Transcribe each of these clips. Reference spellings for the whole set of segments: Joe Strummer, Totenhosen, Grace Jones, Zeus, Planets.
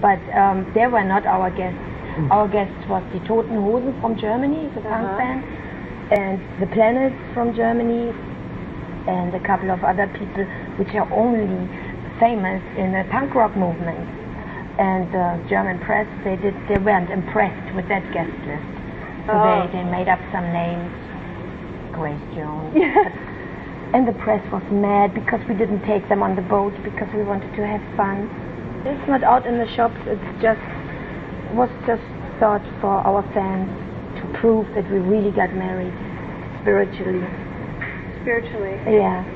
But they were not our guests. Our guests was the Totenhosen from Germany, the punk band, and the Planets from Germany, and a couple of other people which are only famous in the punk rock movement. And the German press, they weren't impressed with that guest list. So they made up some names, Grace Jones. And the press was mad because we didn't take them on the boat because we wanted to have fun. It's not out in the shops, it was just thought for our fans to prove that we really got married spiritually. Spiritually? Yeah.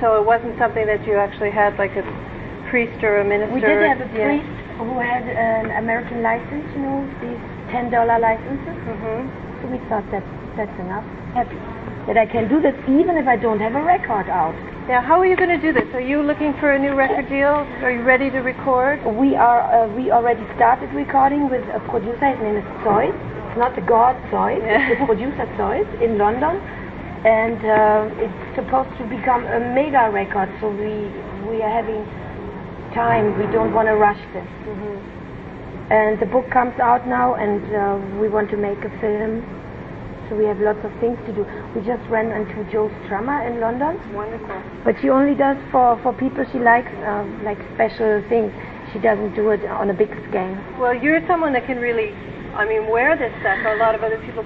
So it wasn't something that you actually had like a priest or a minister? We did have a priest who had an American license, you know, these $10 licenses. So we thought that's enough. Happy that I can do this even if I don't have a record out. Now, how are you going to do this? Are you looking for a new record deal? Are you ready to record? We are. We already started recording with a producer. His name is Zeus. It's not the god Zeus. It's producer Zeus in London, and it's supposed to become a mega record. So we are having time. We don't want to rush this. And the book comes out now, and we want to make a film. So we have lots of things to do. We just ran into Joe Strummer in London. Wonderful. But she only does for people she likes, like special things. She doesn't do it on a big scale. Well, you're someone that can really, I mean, wear this stuff. A lot of other people